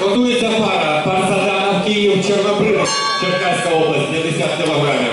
Готується пара Парсаданов Київ, Чорнобривець, Черкаська область, 90 кілограмів.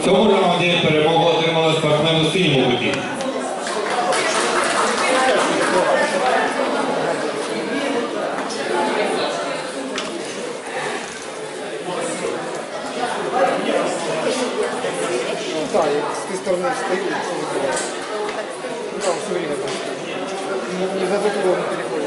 У цьому раунді перемогу отримали спортсмени у синьому куті. Так, як з тієї сторони встаю, там все время не задоволено переходить.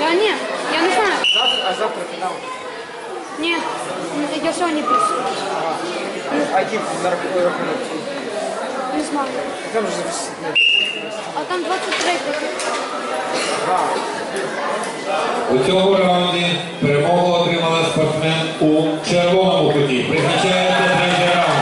Да нет, я не знаю. А завтра финал? Нет, я сегодня не присутствую. Один на рахунок. Не знаю. А там же А там 23-й. У цьому раунді перемогу отримала спортсмен у червоному куті. Призначається третій раунд.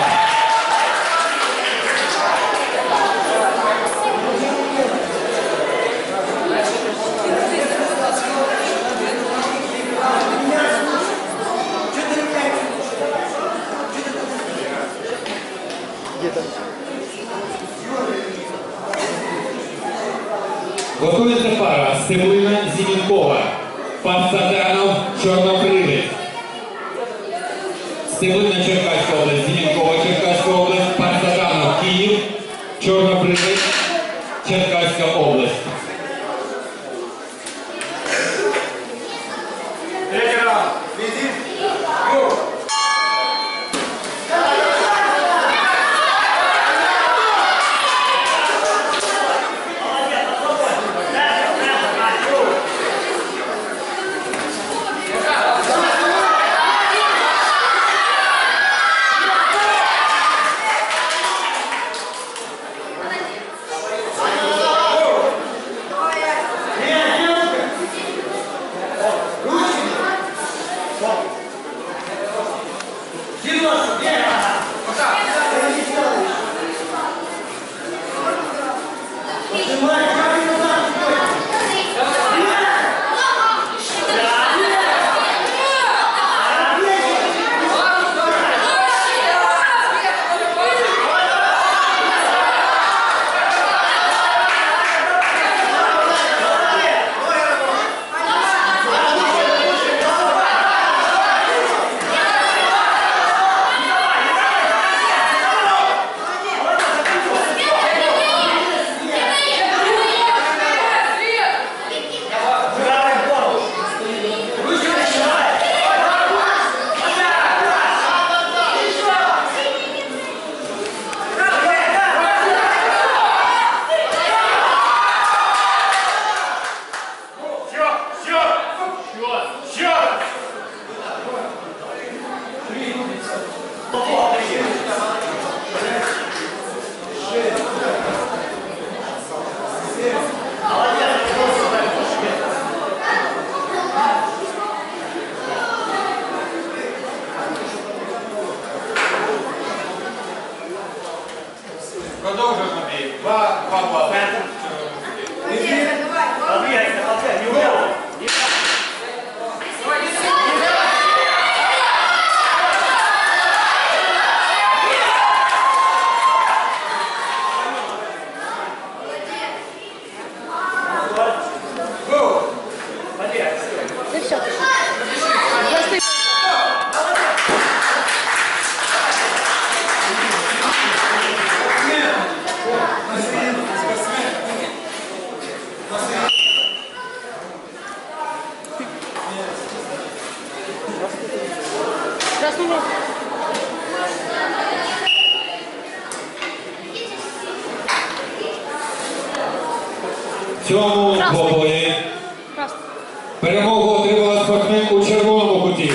Готується пара Стеблина-Зімінкова, Павсатанов, Чорнокривець. Стеблина, Черкаська область, Зімінкова, Черкаська область, Павсатанов, Київ, Чорнокривець, Черкаська область. Цьому двобої перемогу отримала спортсменка у червоному куті.